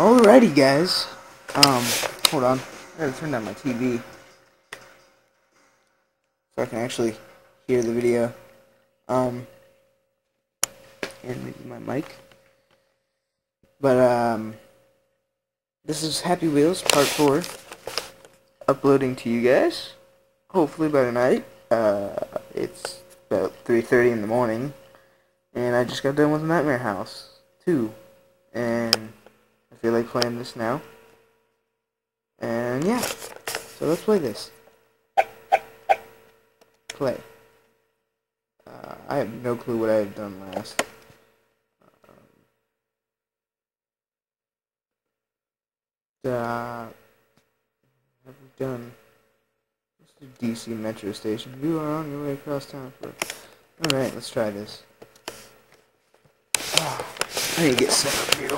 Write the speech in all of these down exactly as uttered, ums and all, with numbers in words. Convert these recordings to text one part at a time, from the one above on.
Alrighty, guys. Um, hold on. I gotta turn down my T V so I can actually hear the video. Um, and maybe my mic. But um, this is Happy Wheels Part Four, uploading to you guys. Hopefully by tonight. Uh, it's about three thirty in the morning, and I just got done with Nightmare House two, and I feel like playing this now. And yeah, so let's play this. Play. Uh, I have no clue what I have done last. Um, uh, what have we done? D C Metro Station. You are on your way across town for... Alright, let's try this. Oh, I need to get set up here.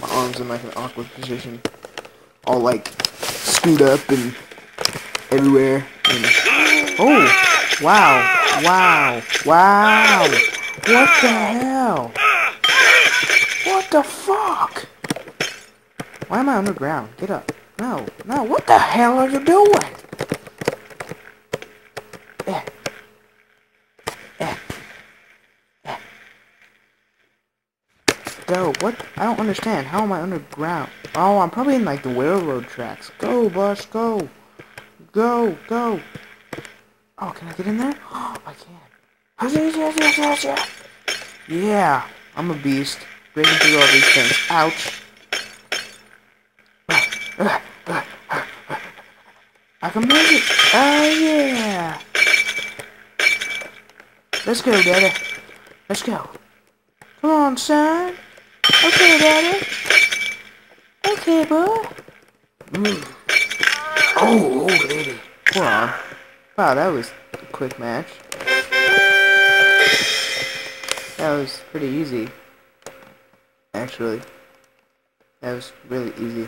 My arm's in like an awkward position. All like, screwed up and everywhere. And... Oh! Wow! Wow! Wow! What the hell? What the fuck? Why am I underground? Get up. No. No. What the hell are you doing? Eh. Eh. Eh. Go, what? I don't understand. How am I underground? Oh, I'm probably in like the railroad tracks. Go, bus, go. Go, go. Oh, can I get in there? Oh, I can. Yeah, I'm a beast. Breaking through all these things. Ouch. I can make it. Oh, yeah. Let's go, Daddy. Let's go. Come on, son. Okay, Daddy. Okay, boy. Mm. Oh, oh, baby. Hold on. Wow, that was a quick match. That was pretty easy. Actually. That was really easy.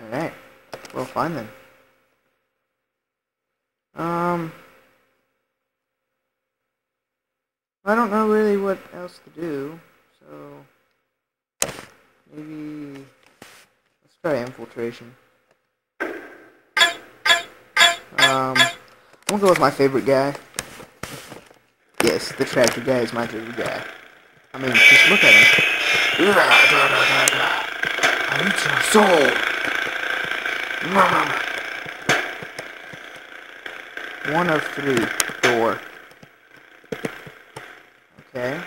Alright. Well, fine then. Um... I don't know really what else to do, so maybe let's try infiltration. Um, I'm gonna go with my favorite guy. Yes, the tractor guy is my favorite guy. I mean, just look at him. I need your soul. One of three door. Okay.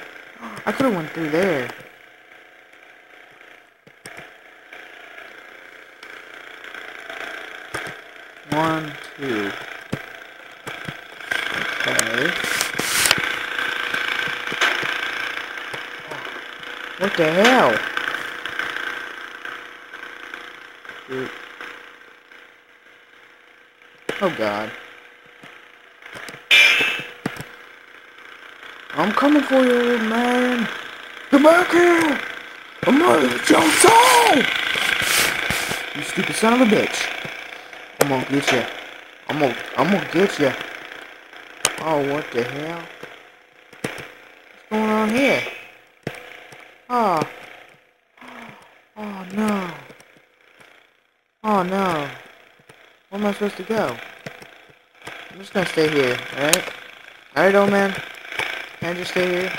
I could have went through there. One, two. Okay. What the hell? Dude. Oh God. I'm coming for you, old man! Come back here! I'm gonna get your soul! You stupid son of a bitch! I'm gonna get you. I'm gonna, I'm gonna get you. Oh, what the hell? What's going on here? Oh. Oh, no. Oh, no. Where am I supposed to go? I'm just gonna stay here, alright? Alright, old man. Can I just stay here?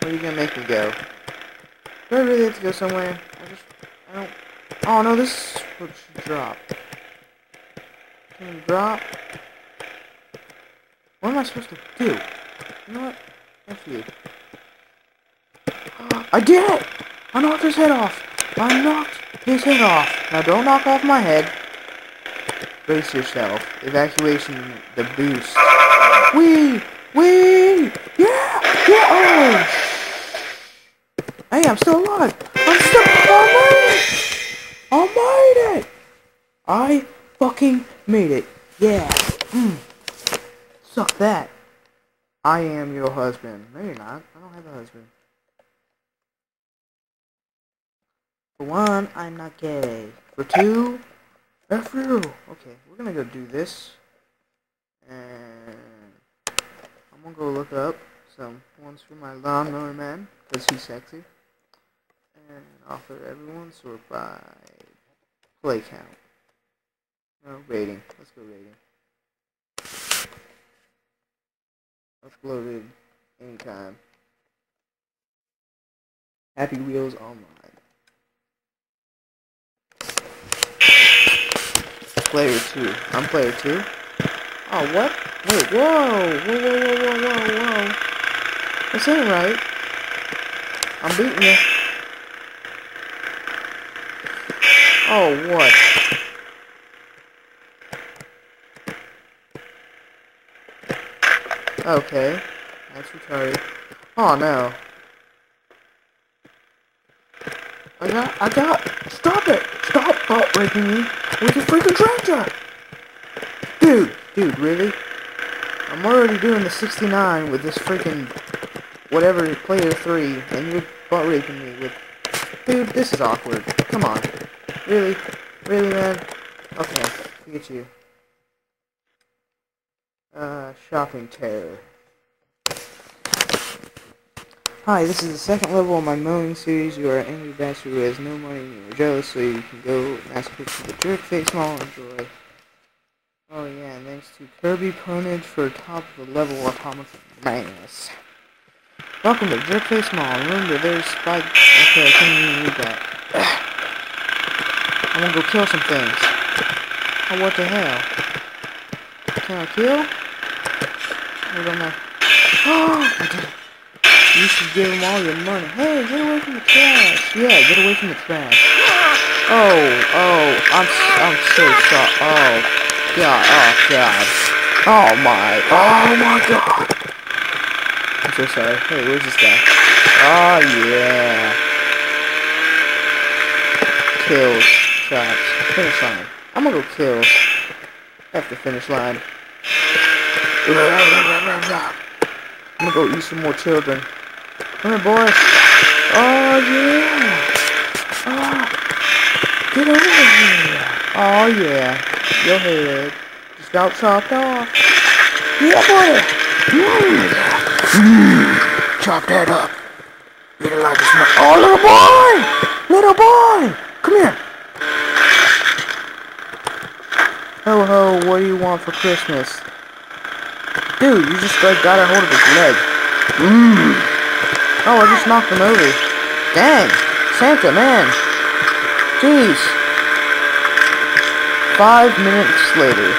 Where are you gonna make me go? Do I really have to go somewhere? I just... I don't... Oh no, this is what should drop. Can you drop? What am I supposed to do? You know what? F you. I did it! I knocked his head off! I knocked his head off! Now don't knock off my head. Brace yourself. Evacuation the boost. Whee! Wee! Yeah! Yeah! Oh! Hey, I'm still alive! I'm still alive! I made it! I fucking made it! Yeah! Mm. Suck that! I am your husband. Maybe not. I don't have a husband. For one, I'm not gay. For two, F you! Okay, we're gonna go do this. And... I'm gonna go look up some ones for my lawnmower man, because he's sexy. and off of everyone, so we're by play count. No, rating. Let's go rating. Uploaded anytime. Happy Wheels online. Player two. I'm player two? Oh, what? Wait, whoa! Whoa, whoa, whoa, whoa, whoa, whoa. This ain't right. I'm beating you. Oh, what? Okay. That's retarded. Oh, no. I got- I got- Stop it! Stop butt breaking me with your freaking tractor! Dude! Dude, really? I'm already doing the sixty-nine with this freaking whatever player three, and you're butt raping me with. Dude, this is awkward. Come on. Really? Really, man? Okay, get you. Uh, shopping terror. Hi, this is the second level of my mowing series. You are an angry bastard who has no money and you're jealous, so you can go massacre to the Dripface Mall and enjoy. Oh yeah, and thanks to Kirby Ponage for top of the level Atomic Madness. Welcome to Dripface Mall. Remember, there's spike. Okay, I can't even read that. I'm gonna go kill some things. Oh, what the hell? Can I kill? What am I? Oh, I did it. You should give them all your money. Hey, get away from the trash. Yeah, get away from the trash. Oh, oh, I'm, I'm so sorry. Oh. God, oh god. Oh my, oh my god. I'm so sorry. Hey, where's this guy? Oh yeah. Kills. Traps. Finish line. I'm gonna go kills. At the finish line. I'm gonna go eat some more children. Come here, boys. Oh yeah. Oh. Get over here. Oh yeah. Your head just got chopped off. Yeah, boy! Mm. Chop that up. Little like it's not. Oh, little boy! Little boy! Come here. Ho ho, what do you want for Christmas? Dude, you just like, got a hold of his leg. Mmm. Oh, I just knocked him over. Dang. Santa, man. Jeez. Five minutes later.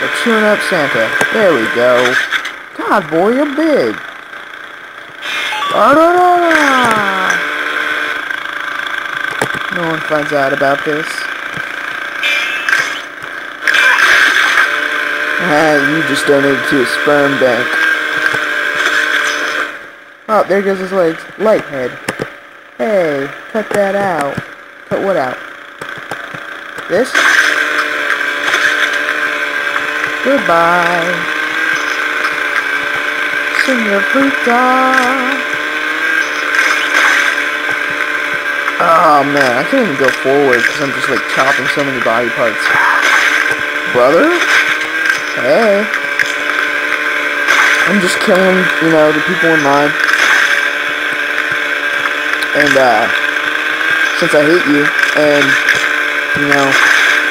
They're chewing up Santa. There we go. God, boy, you're big. No one finds out about this. Ah, you just donated to a sperm bank. Oh, there goes his legs. Light head. Hey, cut that out. Cut what out? This? Goodbye. Senorita. Oh man, I can't even go forward because I'm just like chopping so many body parts. Brother? Hey. I'm just killing, you know, the people in mine. And, uh, since I hate you, and... You know,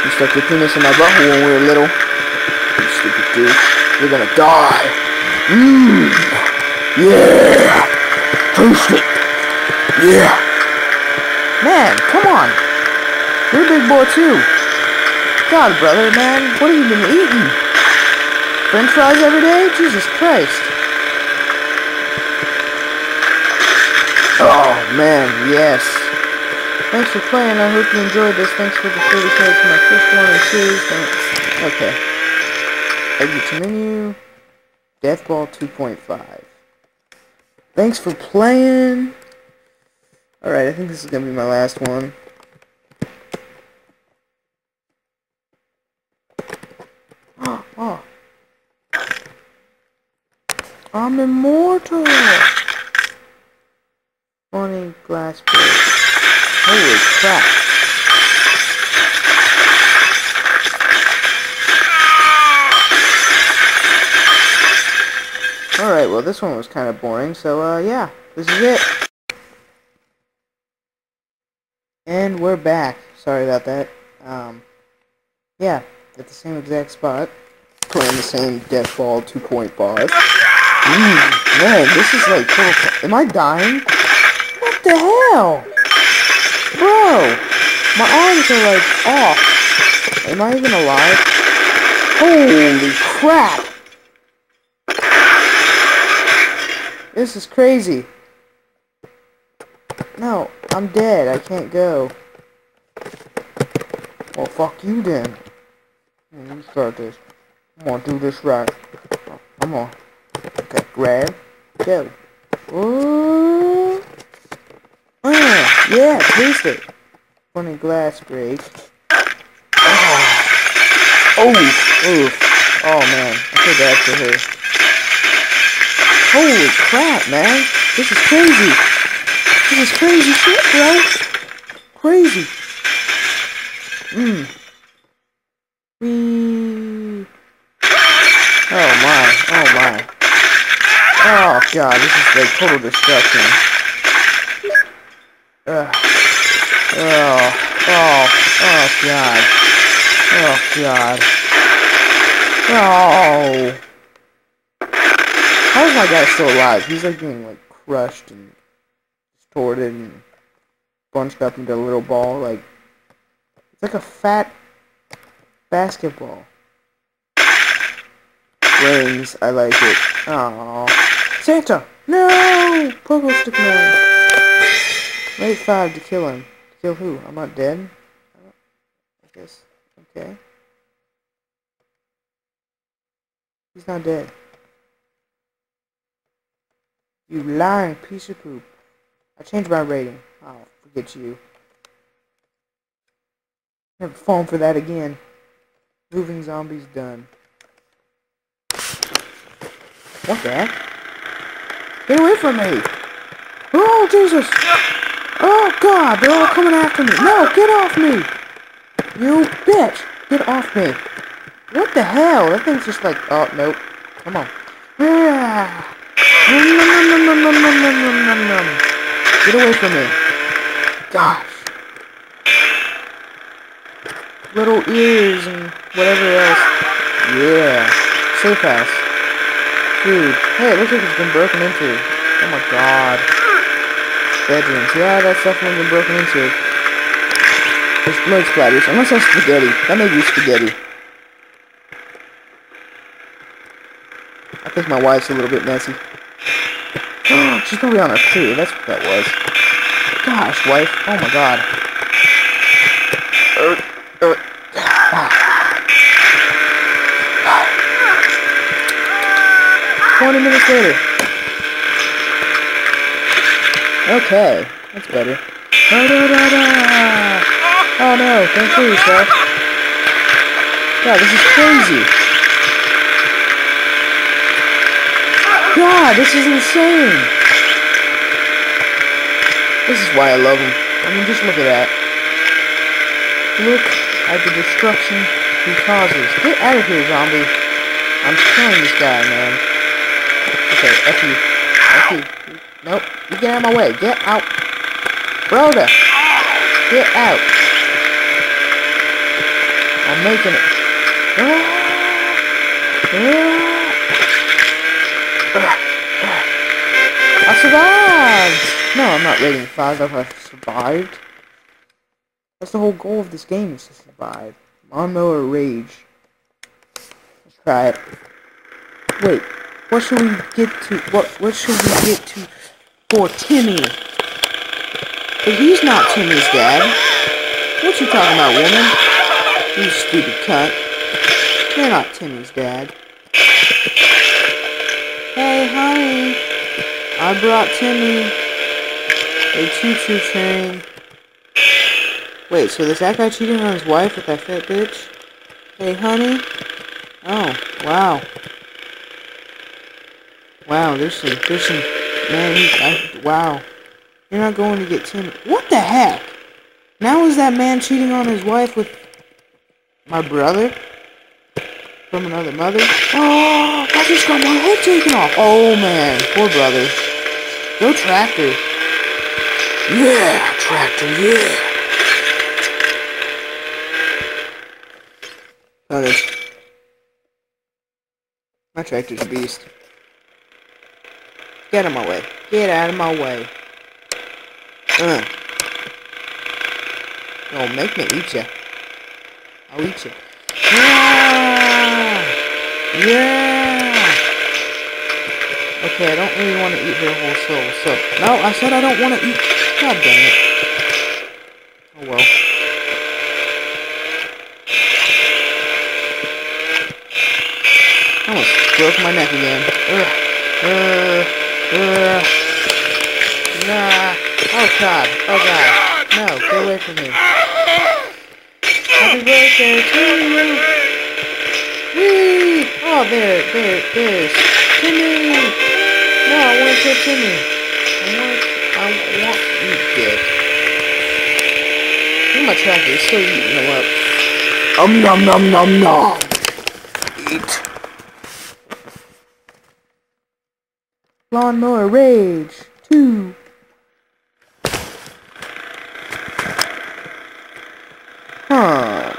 you stuck your penis in my butthole when we were little. You stupid dude. You're gonna die. Mmm. Yeah. Taste it. Yeah. Man, come on. You're a big boy too. God, brother, man. What have you been eating? French fries every day? Jesus Christ. Oh, man, yes. Thanks for playing, I hope you enjoyed this. Thanks for the thirty K for my first one and two. Thanks. Okay. Exit to menu. Death Ball two point five. Thanks for playing. Alright, I think this is going to be my last one. Oh, oh. I'm immortal. Morning glass plate. Holy crap. Alright, well this one was kind of boring, so uh, yeah, this is it. And we're back. Sorry about that. Um, yeah, at the same exact spot. Playing the same Death Ball two point five. Mm, man, this is like... Am I dying? What the hell? Bro! My arms are like off. Am I even alive? Holy crap! This is crazy. No, I'm dead. I can't go. Well, fuck you then. Let me start this. I'm gonna do this right. Come on. Okay, grab. Go. Ooh. Ah, yeah, taste it. Funny glass break. Oh. Oh, oof. Oh man, I feel bad for her. Holy crap, man. This is crazy. This is crazy shit, bro. Crazy. Mmm. Wee. Oh, my. Oh, my. Oh, God. This is, like, total destruction. Ugh. Oh. Oh. Oh, God. Oh, God. Oh. How is my guy still alive? He's like being like crushed and distorted and bunched up into a little ball. Like it's like a fat basketball. Rings, I like it. Aww. Santa! No! Pogo stick man. Rate five to kill him. To kill who? I'm not dead? I guess. Okay. He's not dead. You lying piece of poop. I changed my rating. Oh, forget you. Never fallen for that again. Moving zombies done. What the heck? Get away from me! Oh, Jesus! Oh, God, they're all coming after me. No, get off me! You bitch! Get off me. What the hell? That thing's just like... Oh, nope. Come on. Ah. Get away from me. Gosh. Little ears and whatever else. Yeah. Safe house. Dude. Hey, it looks like it's been broken into. Oh my god. Bedrooms. Yeah, that's definitely been broken into. There's blood splatters. Unless that's spaghetti. That may be spaghetti. I think my wife's a little bit messy. She's probably on her too. That's what that was. Gosh, wife. Oh my god. Er, er, ah. Twenty minutes later. Okay, that's better. Da, da, da, da. Oh no! Thank you, sir. God, this is crazy. God, this is insane. This is why I love him. I mean, just look at that. Look at the destruction he causes. Get out of here, zombie. I'm killing this guy, man. Okay, F you. F you. Nope. You get out of my way. Get out. Broda. Get out. I'm making it. I survived! No, I'm not rating five if I've survived. That's the whole goal of this game, is to survive. Lawnmower Rage. Let's try it. Wait, what should we get to? What What should we get to for Timmy? But he's not Timmy's dad. What you talking about, woman? You stupid cunt. You're not Timmy's dad. Hey, honey. I brought Timmy. A choo-choo train. Wait, so this that guy cheating on his wife with that fat bitch? Hey, honey? Oh, wow. Wow, there's some, there's some, man, he, I, wow. You're not going to get Timmy. What the heck? Now is that man cheating on his wife with my brother? From another mother? Oh, I just got my head taken off. Oh, man, poor brother. Go tractor. Yeah, tractor, yeah. Oh, that's... My tractor's a beast. Get out of my way. Get out of my way. Uh. Oh, make me eat ya. I'll eat ya. Yeah! Yeah! Okay, I don't really want to eat her whole soul, so... No, I said I don't want to eat... God damn it. Oh well. I almost broke my neck again. Ugh. Ugh. Ugh. Nah. Oh god. Oh god. No, get away from me. Happy birthday to you! Whee! Oh, there, there, there's Timmy! No, I want to kill Timmy. I want, I want you dead. Look at my tractor, it's still eating them up. Um, nom nom nom nom! Eat. Lawnmower Rage two! Huh.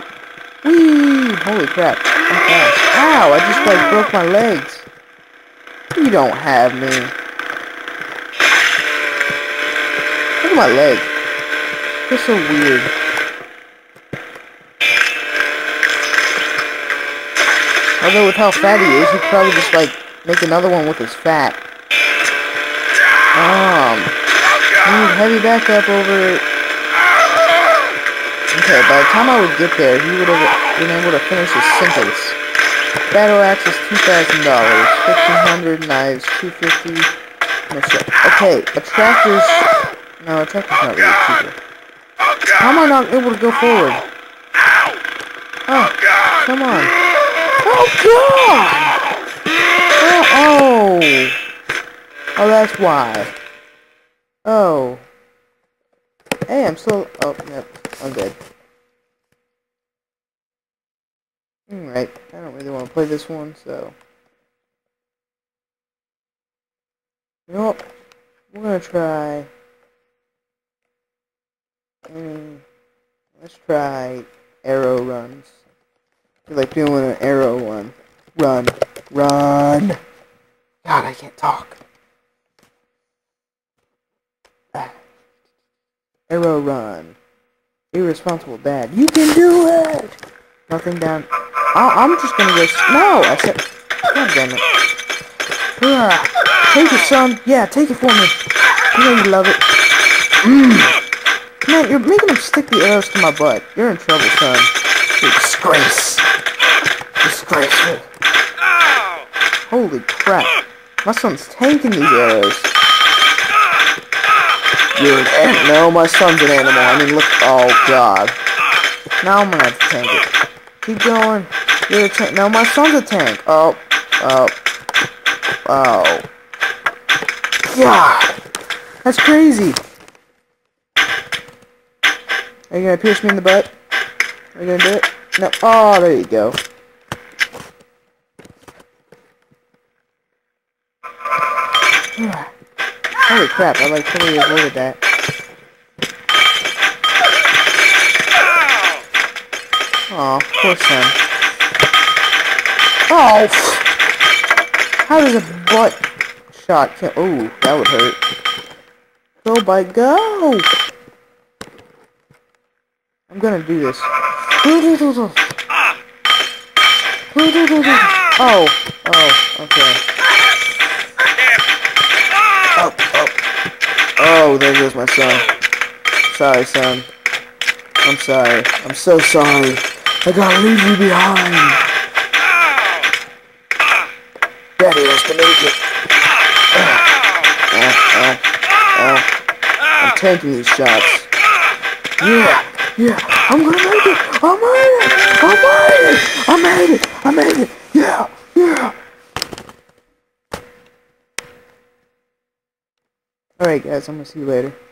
Whee! Holy crap. I'm fast. Ow! I just like broke my legs. You don't have me. Look at my leg. They're so weird. Although with how fat he is, he could probably just like make another one with his fat. Um. I need heavy backup over it. Okay, by the time I would get there, he would have been able to finish his sentence. Battle axe is two thousand dollars, fifteen hundred knives, two fifty. Okay, a tractor's... No, a tractor's not really cheaper. How am I not able to go forward? Oh, come on. Oh, God! Oh, oh! Oh, that's why. Oh. Hey, I'm still... Oh, no, I'm good. Alright, I don't really want to play this one, so... You know what? We're gonna try... Mm, let's try arrow runs. I feel like doing an arrow run. Run. Run! God, I can't talk. Ah. Arrow run. Irresponsible dad. You can do it! Nothing down. I I'm just gonna go. No! I said. God damn it. Yeah. Take it, son. Yeah, take it for me. You know you love it. Mm. Man, you're making them stick the arrows to my butt. You're in trouble, son. You disgrace. Disgraceful. Holy crap. My son's tanking these arrows. You're an animal. No, my son's an animal. I mean, look. Oh, God. Now I'm gonna have to tank it. Keep going. You're a tank. No, my son's a tank. Oh. Oh. Oh. God. That's crazy. Are you gonna pierce me in the butt? Are you gonna do it? No. Oh, there you go. Holy crap, I like totally avoided that. Aw, poor son. Oh! How does a butt shot kill? Ooh, that would hurt. Go, bite, go! I'm gonna do this. Oh, oh, okay. Oh, there goes my son. Sorry, son. I'm sorry. I'm so sorry. I gotta leave you behind. Daddy has to make it. Uh, uh, uh. I'm tanking these shots. Yeah, yeah. I'm gonna make it. I made it. I made it. I made it. I made it. Yeah, yeah. Alright guys, I'm gonna see you later.